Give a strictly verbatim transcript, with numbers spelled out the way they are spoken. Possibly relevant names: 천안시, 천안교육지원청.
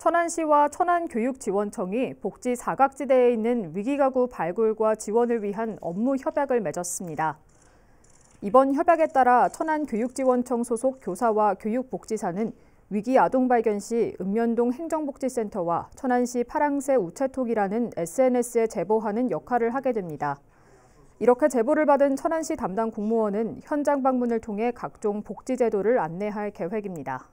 천안시와 천안교육지원청이 복지 사각지대에 있는 위기가구 발굴과 지원을 위한 업무 협약을 맺었습니다. 이번 협약에 따라 천안교육지원청 소속 교사와 교육복지사는 위기 아동 발견 시 읍면동 행정복지센터와 천안시 파랑새 우체톡이라는 에스엔에스에 제보하는 역할을 하게 됩니다. 이렇게 제보를 받은 천안시 담당 공무원은 현장 방문을 통해 각종 복지 제도를 안내할 계획입니다.